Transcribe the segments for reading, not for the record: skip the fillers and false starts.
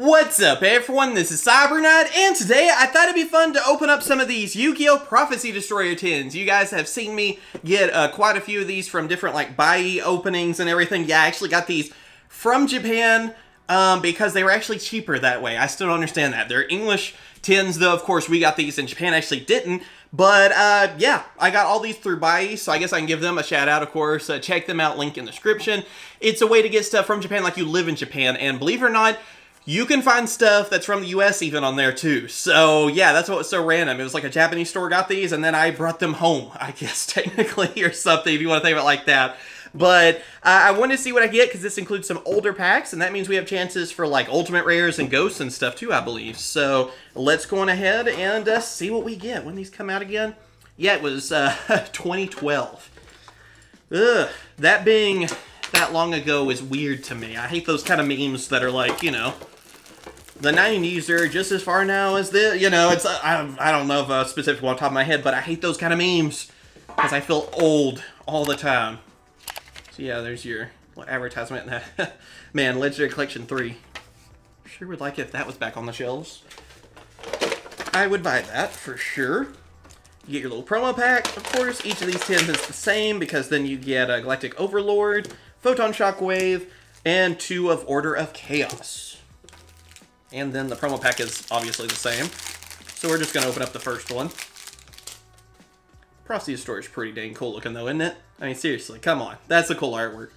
What's up everyone, this is Cyberknight, and today I thought it'd be fun to open up some of these Yu-Gi-Oh! Prophecy Destroyer tins. You guys have seen me get quite a few of these from different like Buyee openings and everything. Yeah, I actually got these from Japan because they were actually cheaper that way. I still don't understand that. They're English tins though, of course. We got these in Japan, actually didn't. But yeah, I got all these through Buyee, so I guess I can give them a shout out, of course. Check them out, link in the description. It's a way to get stuff from Japan like you live in Japan, and believe it or not, you can find stuff that's from the US even on there too. So yeah, that's what was so random. It was like a Japanese store got these and then I brought them home, I guess, technically, or something, if you want to think of it like that. But I wanted to see what I get because this includes some older packs, and that means we have chances for like ultimate rares and ghosts and stuff too, I believe. So let's go on ahead and see what we get. When these come out again? Yeah, it was 2012. Ugh, that being that long ago is weird to me. I hate those kind of memes that are like, you know, the 90s are just as far now as this, you know, it's, I don't know if a specific one on top of my head, but I hate those kind of memes because I feel old all the time. So yeah, there's your advertisement. Man, Legendary Collection 3. Sure would like it if that was back on the shelves. I would buy that for sure. You get your little promo pack, of course. Each of these tins is the same because then you get a Galactic Overlord, Photon Shockwave, and 2 of Order of Chaos. And then the promo pack is obviously the same. So we're just going to open up the first one. Prophecy Destroyer is pretty dang cool looking though, isn't it? I mean, seriously, come on. That's a cool artwork.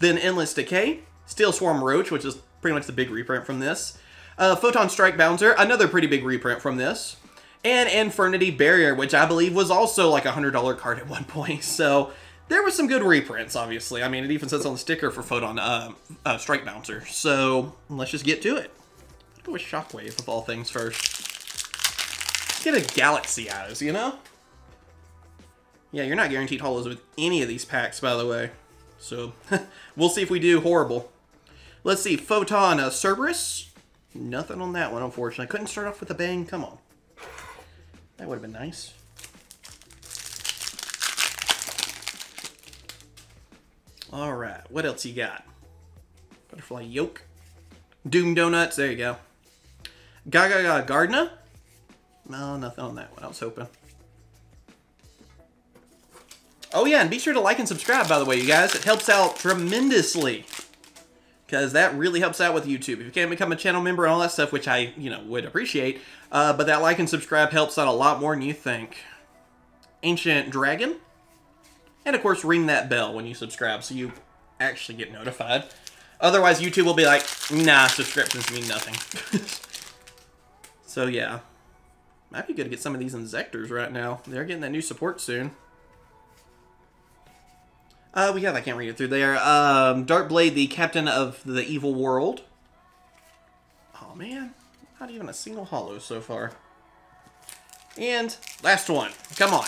Then Endless Decay, Steel Swarm Roach, which is pretty much the big reprint from this. Photon Strike Bouncer, another pretty big reprint from this. And Infernity Barrier, which I believe was also like a $100 card at one point. So there was some good reprints, obviously. I mean, it even says on the sticker for Photon Strike Bouncer. So let's just get to it. Let's go with Shockwave, of all things, first. Let's get a Galaxy Eyes, you know? Yeah, you're not guaranteed holos with any of these packs, by the way. So we'll see if we do horrible. Let's see, Photon Cerberus. Nothing on that one, unfortunately. Couldn't start off with a bang, come on. That would have been nice. All right, what else you got? Butterfly Yolk. Doom Donuts, there you go. Gaga Gardener. No, nothing on that one, I was hoping. Oh yeah, and be sure to like and subscribe, by the way, you guys. It helps out tremendously, because that really helps out with YouTube. If you can't become a channel member and all that stuff, which I, you know, would appreciate, but that like and subscribe helps out a lot more than you think. Ancient Dragon. And of course, ring that bell when you subscribe so you actually get notified. Otherwise, YouTube will be like, nah, subscriptions mean nothing. So yeah, might be good to get some of these Inzektors right now. They're getting that new support soon. We have, I can't read it through there. Dark Blade, the captain of the evil world. Oh man, not even a single holo so far. And last one, come on.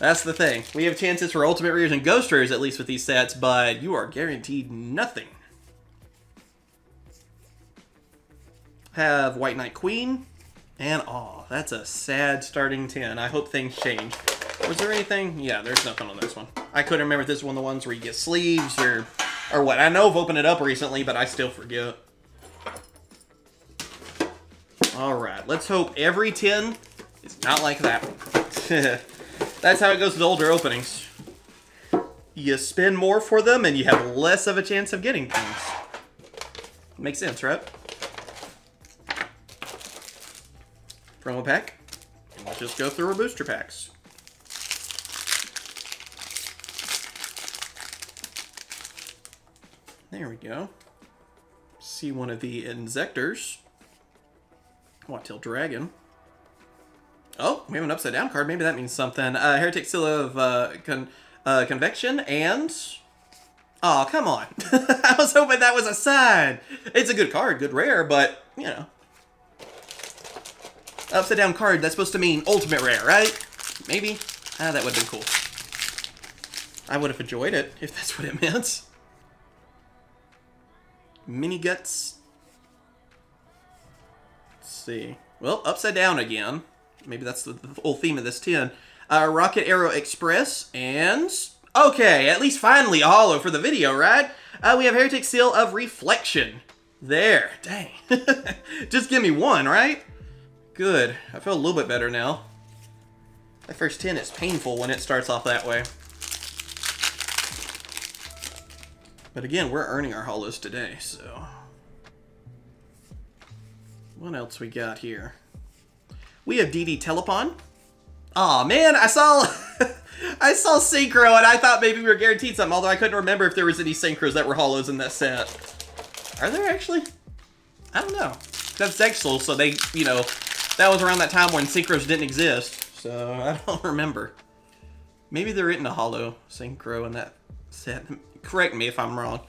That's the thing. We have chances for ultimate rares and ghost rares, at least with these sets, but you are guaranteed nothing. Have White Knight Queen. And oh, that's a sad starting 10. I hope things change. Was there anything? Yeah, there's nothing on this one. I couldn't remember if this is one of the ones where you get sleeves or what. I know I've opened it up recently, but I still forget. All right, let's hope every 10 is not like that one. That's how it goes with older openings. You spend more for them and you have less of a chance of getting things. Makes sense, right? Promo pack. And let's just go through our booster packs. There we go. See one of the Inzektors. White Tail Dragon. Oh, we have an upside down card. Maybe that means something. Heretic Scylla of Convection and... Oh, come on. I was hoping that was a sign. It's a good card, good rare, but, you know. Upside down card, that's supposed to mean ultimate rare, right? Maybe. Ah, that would have been cool. I would have enjoyed it if that's what it meant. Mini Guts. Let's see. Well, upside down again. Maybe that's the whole theme of this tin. Rocket Arrow Express and... Okay, at least finally a holo for the video, right? We have Heretic Seal of Reflection. There, dang. Just give me one, right? Good, I feel a little bit better now. That first 10 is painful when it starts off that way. But again, we're earning our holos today, so. What else we got here? We have DD Telepon. Aw, man, I saw I saw Synchro and I thought maybe we were guaranteed something, although I couldn't remember if there was any Synchros that were holos in that set. Are there actually? I don't know. That's Zexal, so they, you know, that was around that time when Synchros didn't exist, so I don't remember. Maybe there isn't a holo Synchro in that set. Correct me if I'm wrong.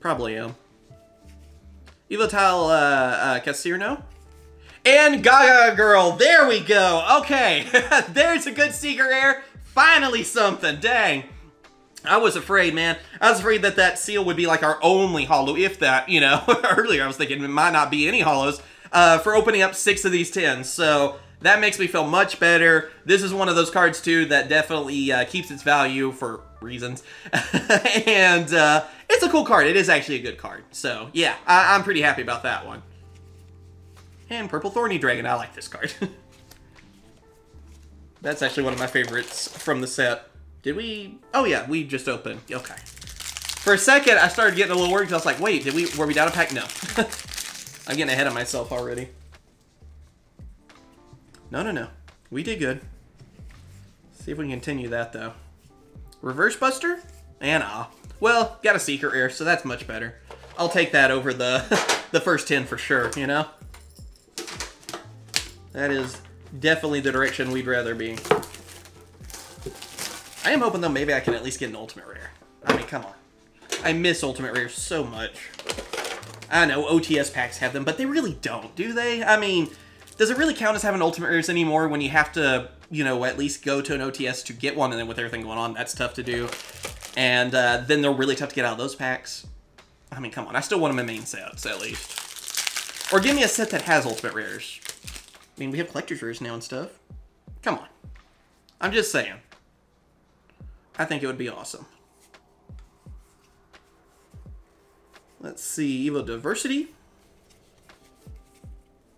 Probably am. Evotile Casirno. And Gaga Girl, there we go. Okay, there's a good Seeker Air. Finally something, dang. I was afraid, man. I was afraid that that seal would be like our only holo, if that, you know. Earlier I was thinking it might not be any holos for opening up 6 of these 10s. So that makes me feel much better. This is one of those cards, too, that definitely keeps its value for reasons. And it's a cool card. It is actually a good card. So, yeah, I'm pretty happy about that one. And Purple Thorny Dragon. I like this card. That's actually one of my favorites from the set. Did we? Oh, yeah, we just opened. Okay. For a second, I started getting a little worried because I was like, wait, were we down a pack? No. I'm getting ahead of myself already. No, no, no. We did good. Let's see if we can continue that, though. Reverse Buster? And ah. Well, got a Seeker Air, so that's much better. I'll take that over the, the first 10 for sure, you know? That is definitely the direction we'd rather be. I am hoping, though, maybe I can at least get an Ultimate Rare. I mean, come on. I miss Ultimate Rares so much. I know OTS packs have them, but they really don't, do they? I mean, does it really count as having Ultimate Rares anymore when you have to, you know, at least go to an OTS to get one, and then with everything going on, that's tough to do. And then they're really tough to get out of those packs. I mean, come on. I still want them in main sets, at least. Or give me a set that has Ultimate Rares. I mean, we have Collector's Rares now and stuff. Come on. I'm just saying. I think it would be awesome. Let's see, Evo Diversity.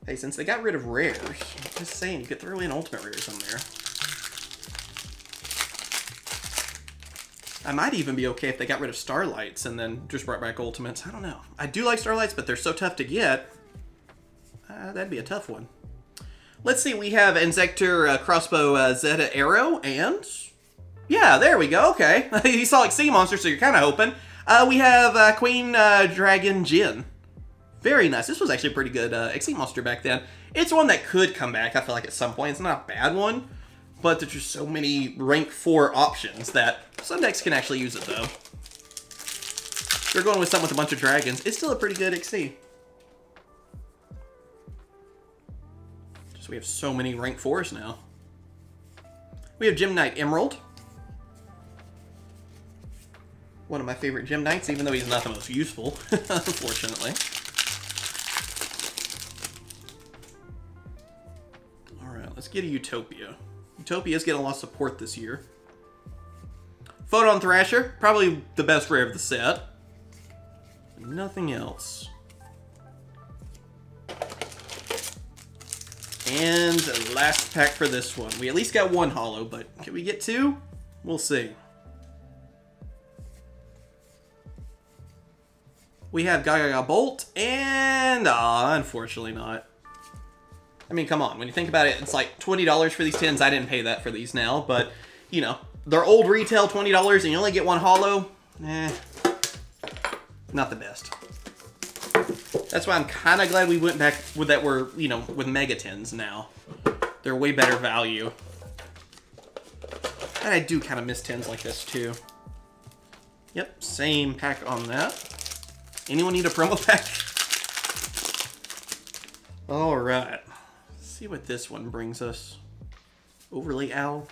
Hey, since they got rid of rares, I'm just saying, you could throw in Ultimate Rares on there. I might even be okay if they got rid of Starlights and then just brought back Ultimates. I don't know. I do like Starlights, but they're so tough to get. That'd be a tough one. Let's see, we have Inzektor Crossbow Zeta Arrow and... Yeah, there we go. Okay. You saw like Sea Monster, so you're kind of hoping. We have Queen Dragon Jin. Very nice. This was actually a pretty good XC Monster back then. It's one that could come back, I feel like, at some point. It's not a bad one, but there's just so many rank 4 options that some decks can actually use it, though. If you're going with something with a bunch of dragons, it's still a pretty good XC. Just we have so many rank 4s now. We have Gem Knight Emerald. One of my favorite Gem Knights, even though he's not the most useful, unfortunately. Alright, let's get a Utopia. Utopia's getting a lot of support this year. Photon Thrasher, probably the best rare of the set. Nothing else. And the last pack for this one. We at least got one holo, but can we get two? We'll see. We have Gaga Bolt, and unfortunately not. I mean, come on. When you think about it, it's like $20 for these 10s. I didn't pay that for these now, but, you know, they're old retail, $20, and you only get one holo. Eh, not the best. That's why I'm kind of glad we went back with that we're, you know, with Mega 10s now. They're way better value. And I do kind of miss 10s like this, too. Yep, same pack on that. Anyone need a promo pack? All right. Let's see what this one brings us. Overly Owl.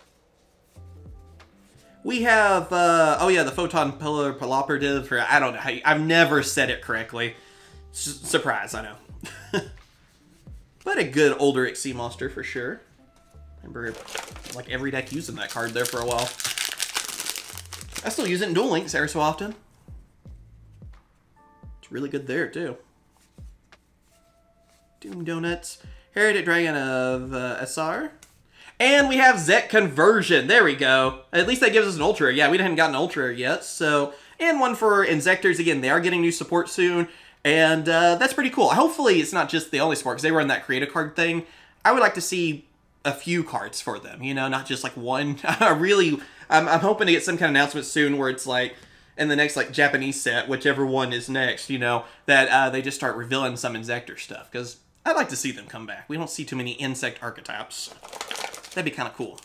We have, oh yeah, the Photon Pillar Paloperative. Or I don't know how you, I've never said it correctly. Surprise, I know. But a good older XC monster for sure. Remember, like every deck using that card there for a while. I still use it in Duel Links every so often. It's really good there, too. Doom Donuts. Heretic Dragon of Asar. And we have Zek Conversion. There we go. At least that gives us an Ultra. Yeah, we hadn't gotten an Ultra yet. So, and one for Inzektors. Again, they are getting new support soon. And that's pretty cool. Hopefully it's not just the only support, because they were in that create a card thing. I would like to see a few cards for them, you know, not just like one. I really, I'm hoping to get some kind of announcement soon where it's like, in the next like Japanese set, whichever one is next, you know, that they just start revealing some Inzektor stuff, because I'd like to see them come back. We don't see too many insect archetypes. That'd be kind of cool.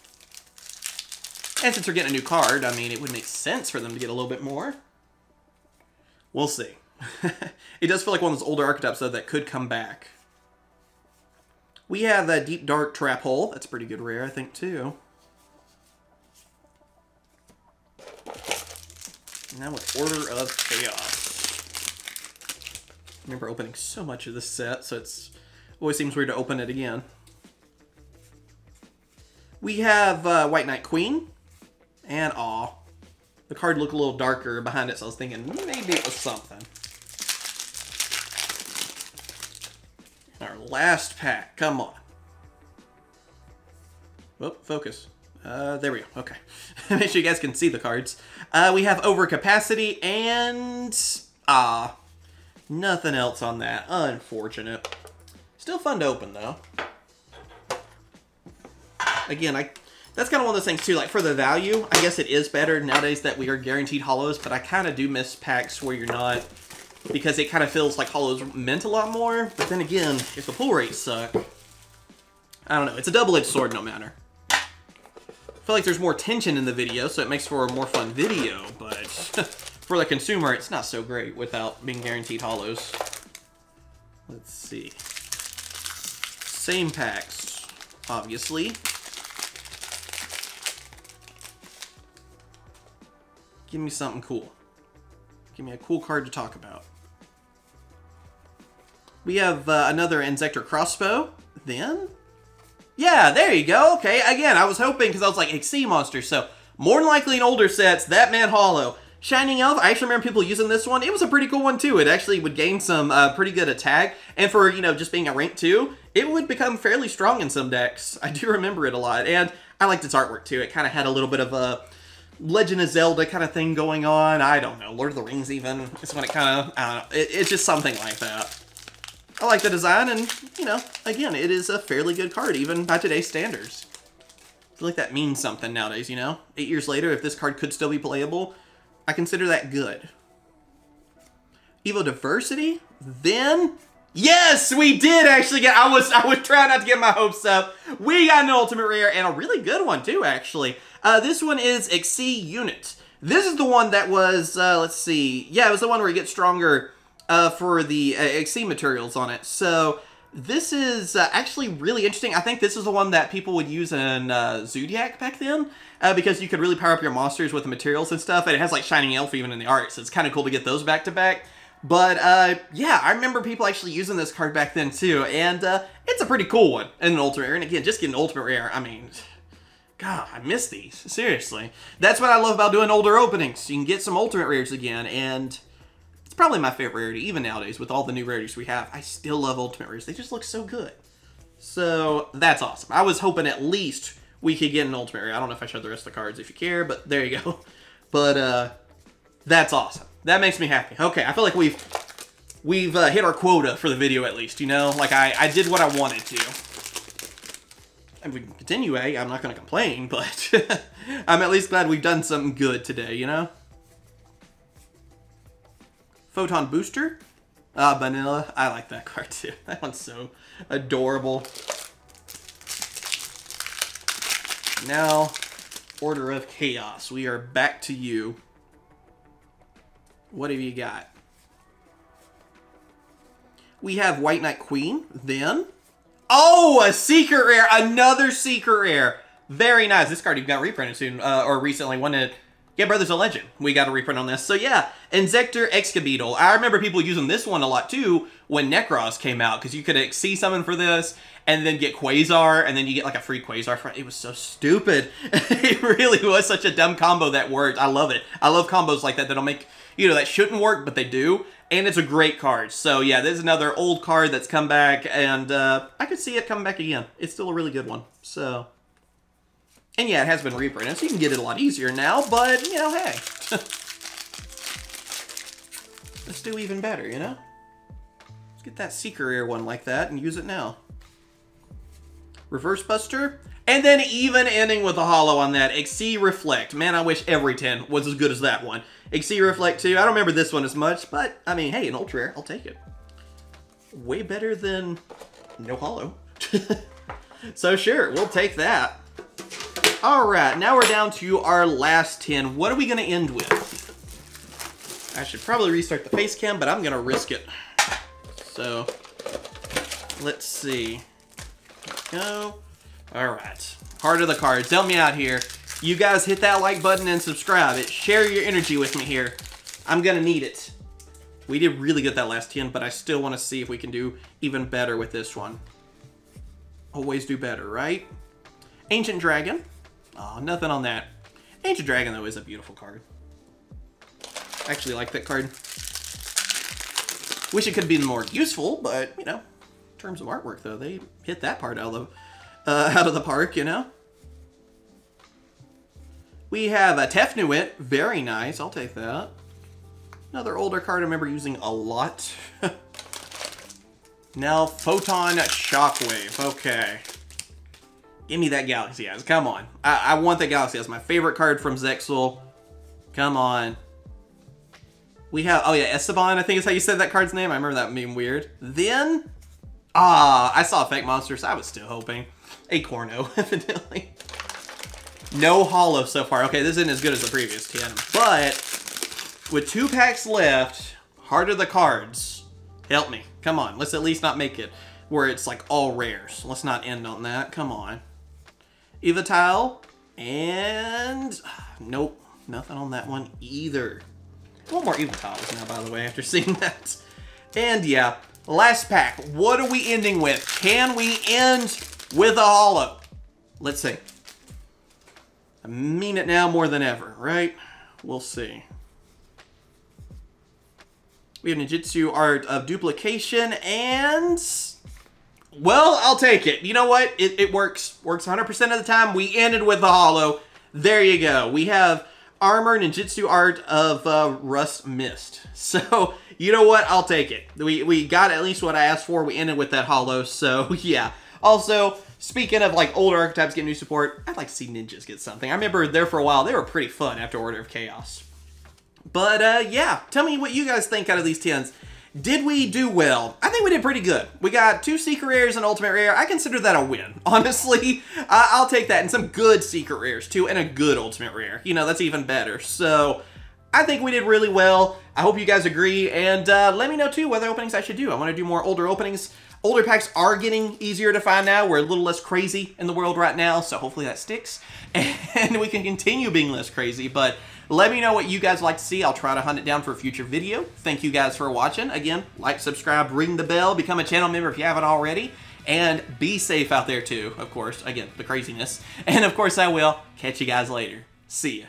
And since they're getting a new card, I mean, it would make sense for them to get a little bit more. We'll see. It does feel like one of those older archetypes, though, that could come back. We have a Deep Dark Trap Hole. That's a pretty good rare, I think, too. Now with Order of Chaos. I remember opening so much of this set, so it's always seems weird to open it again. We have White Knight Queen. And aw. The card looked a little darker behind it, so I was thinking maybe it was something. Our last pack. Come on. Whoop, focus. There we go. Okay. Make sure you guys can see the cards. We have Overcapacity and... ah. Nothing else on that. Unfortunate. Still fun to open, though. Again, that's kind of one of those things, too. Like, for the value, I guess it is better nowadays that we are guaranteed hollows, but I kind of do miss packs where you're not... because it kind of feels like hollows meant a lot more. But then again, if the pull rates suck, I don't know. It's a double-edged sword no matter. I feel like there's more tension in the video, so it makes for a more fun video. But for the consumer, it's not so great without being guaranteed hollows. Let's see. Same packs, obviously. Give me something cool. Give me a cool card to talk about. We have another Inzektor Crossbow. Then? Yeah, there you go. Okay, again, I was hoping, because I was like, XC Monster. So, more than likely in older sets, that man hollow. Shining Elf, I actually remember people using this one. It was a pretty cool one, too. It actually would gain some pretty good attack. And for, you know, just being a rank 2, it would become fairly strong in some decks. I do remember it a lot. And I liked its artwork, too. It kind of had a little bit of a... Legend of Zelda kind of thing going on. I don't know. Lord of the Rings even. It's when it kind of, I don't know. It's just something like that. I like the design and, you know, again, it is a fairly good card even by today's standards. I feel like that means something nowadays, you know? 8 years later, if this card could still be playable, I consider that good. Evo Diversity? Then... yes, we did actually get, I was trying not to get my hopes up. We got an ultimate rare and a really good one too, actually. This one is XC Unit. This is the one that was, let's see. Yeah, it was the one where you get stronger for the XC materials on it. So this is actually really interesting. I think this is the one that people would use in Zodiac back then because you could really power up your monsters with the materials and stuff. And it has like Shining Elf even in the art. So it's kind of cool to get those back to back. But, yeah, I remember people actually using this card back then, too, and, it's a pretty cool one, and an ultimate rare, and again, just getting an ultimate rare, I mean, God, I miss these, seriously. That's what I love about doing older openings, you can get some ultimate rares again, and it's probably my favorite rarity, even nowadays, with all the new rarities we have, I still love ultimate rares, they just look so good. So, that's awesome. I was hoping at least we could get an ultimate rare, I don't know if I showed the rest of the cards if you care, but there you go. But, that's awesome. That makes me happy. Okay, I feel like we've hit our quota for the video at least, you know? Like, I did what I wanted to. And we can continue, eh? I'm not going to complain, but I'm at least glad we've done something good today, you know? Photon Booster. Ah, Vanilla. I like that card, too. That one's so adorable. Now, Order of Chaos. We are back to you. What have you got? We have White Knight Queen, then. Oh, a secret rare, another secret rare. Very nice. This card you've got reprinted soon, or recently. One that Yeah, Brother's a Legend. We got a reprint on this. So yeah, Inzektor, Excabeetle. I remember people using this one a lot too when Necroz came out, because you could XC summon for this and then get Quasar, and then you get like a free Quasar. It was so stupid. It really was such a dumb combo that worked. I love it. I love combos like that that'll make, you know, that shouldn't work, but they do. And it's a great card. So yeah, there's another old card that's come back, and I could see it coming back again. It's still a really good one. So... and yeah, it has been reprinted, so you can get it a lot easier now, but, you know, hey. Let's do even better, you know? Let's get that Seeker Ear one like that and use it now. Reverse Buster. And then even ending with a hollow on that. XC Reflect. Man, I wish every 10 was as good as that one. XC Reflect 2. I don't remember this one as much, but, I mean, hey, an ultra rare. I'll take it. Way better than no hollow. So, sure, we'll take that. All right, now we're down to our last 10. What are we going to end with? I should probably restart the face cam, but I'm going to risk it. So, let's see. Go. All right. Heart of the Cards. Help me out here. You guys hit that like button and subscribe. Share your energy with me here. I'm going to need it. We did really good that last 10, but I still want to see if we can do even better with this one. Always do better, right? Ancient Dragon. Oh, nothing on that. Ancient Dragon, though, is a beautiful card. I actually like that card. Wish it could be more useful, but, you know, in terms of artwork, though, they hit that part out of the park, you know? We have a Tefnuit. Very nice. I'll take that. Another older card I remember using a lot. Now, Photon Shockwave. Okay. Give me that Galaxy Eyes. Come on. I want that Galaxy Eyes. My favorite card from Zexal. Come on. We have... oh, yeah. Esteban, I think is how you said that card's name. I remember that being weird. Then... ah, I saw Fake Monsters. So I was still hoping. Acorno, evidently. No hollow so far. Okay, this isn't as good as the previous 10. But, with 2 packs left, Heart of the Cards. Help me. Come on. Let's at least not make it where it's, like, all rares. Let's not end on that. Come on. Evatile, and nope, nothing on that one either. One more Evatiles now, by the way, after seeing that. And yeah, last pack. What are we ending with? Can we end with a holo? Let's see. I mean it now more than ever, right? We'll see. We have Ninjutsu Art of Duplication, and... well, I'll take it. You know what? It works. Works 100% of the time. We ended with the holo. There you go. We have Armor Ninjutsu Art of Rust Mist. So, you know what? I'll take it. We got at least what I asked for. We ended with that holo. So, yeah. Also, speaking of, like, older archetypes getting new support, I'd like to see ninjas get something. I remember there for a while, they were pretty fun after Order of Chaos. But, yeah. Tell me what you guys think out of these 10s. Did we do well? I think we did pretty good. We got 2 Secret Rares and Ultimate Rare. I consider that a win, honestly. I'll take that, and some good Secret Rares, too, and a good Ultimate Rare. You know, that's even better. So, I think we did really well. I hope you guys agree, and let me know, too, what other openings I should do. I want to do more older openings. Older packs are getting easier to find now. We're a little less crazy in the world right now, so hopefully that sticks. And we can continue being less crazy, but let me know what you guys like to see. I'll try to hunt it down for a future video. Thank you guys for watching. Again, like, subscribe, ring the bell, become a channel member if you haven't already, and be safe out there too, of course. Again, the craziness. And of course I will catch you guys later. See ya.